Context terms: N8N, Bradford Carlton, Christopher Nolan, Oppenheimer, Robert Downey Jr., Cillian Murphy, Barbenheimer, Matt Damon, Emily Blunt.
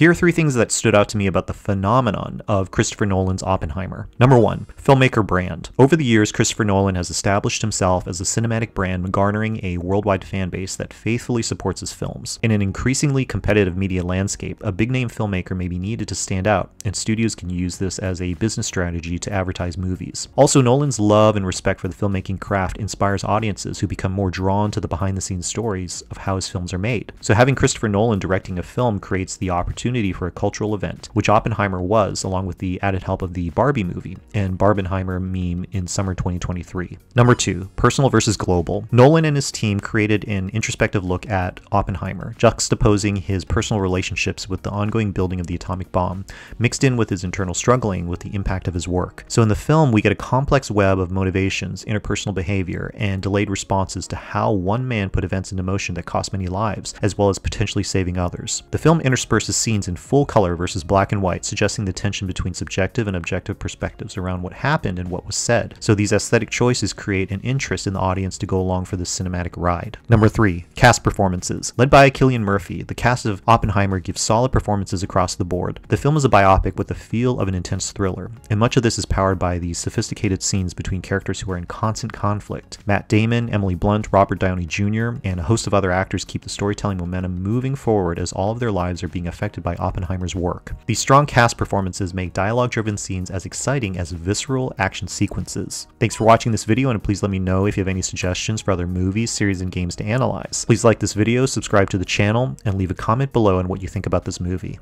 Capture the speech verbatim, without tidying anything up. Here are three things that stood out to me about the phenomenon of Christopher Nolan's Oppenheimer. Number one, filmmaker brand. Over the years, Christopher Nolan has established himself as a cinematic brand garnering a worldwide fan base that faithfully supports his films. In an increasingly competitive media landscape, a big-name filmmaker may be needed to stand out, and studios can use this as a business strategy to advertise movies. Also, Nolan's love and respect for the filmmaking craft inspires audiences who become more drawn to the behind-the-scenes stories of how his films are made. So having Christopher Nolan directing a film creates the opportunity for a cultural event, which Oppenheimer was, along with the added help of the Barbie movie and Barbenheimer meme in summer twenty twenty-three. Number two, personal versus global. Nolan and his team created an introspective look at Oppenheimer, juxtaposing his personal relationships with the ongoing building of the atomic bomb, mixed in with his internal struggling with the impact of his work. So in the film, we get a complex web of motivations, interpersonal behavior, and delayed responses to how one man put events into motion that cost many lives, as well as potentially saving others. The film intersperses scenes in full color versus black and white, suggesting the tension between subjective and objective perspectives around what happened and what was said. So these aesthetic choices create an interest in the audience to go along for this cinematic ride. Number three, cast performances. Led by Cillian Murphy, the cast of Oppenheimer gives solid performances across the board. The film is a biopic with the feel of an intense thriller, and much of this is powered by the sophisticated scenes between characters who are in constant conflict. Matt Damon, Emily Blunt, Robert Downey Junior, and a host of other actors keep the storytelling momentum moving forward as all of their lives are being affected by Oppenheimer's work. These strong cast performances make dialogue-driven scenes as exciting as visceral action sequences. Thanks for watching this video, and please let me know if you have any suggestions for other movies, series, and games to analyze. Please like this video, subscribe to the channel, and leave a comment below on what you think about this movie.